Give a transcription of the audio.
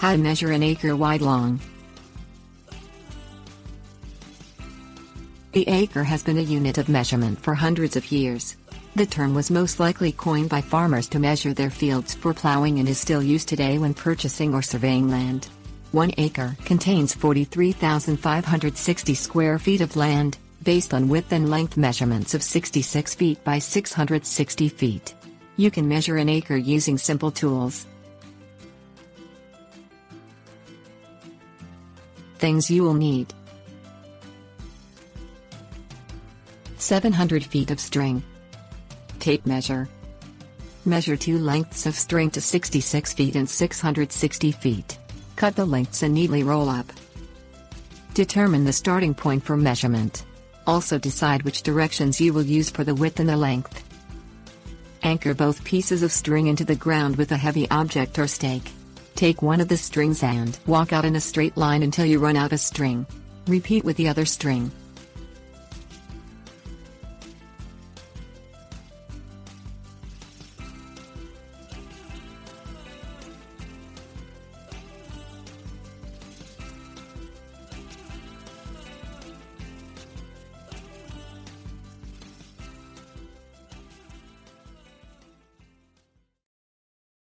How to measure an acre wide long. The acre has been a unit of measurement for hundreds of years. The term was most likely coined by farmers to measure their fields for plowing and is still used today when purchasing or surveying land. 1 acre contains 43,560 square feet of land, based on width and length measurements of 66 feet by 660 feet. You can measure an acre using simple tools. Things you will need: 700 feet of string, tape measure, measure 2 lengths of string to 66 feet and 660 feet, cut the lengths and neatly roll up. Determine the starting point for measurement. Also decide which directions you will use for the width and the length. Anchor both pieces of string into the ground with a heavy object or stake. Take one of the strings and walk out in a straight line until you run out of string. Repeat with the other string.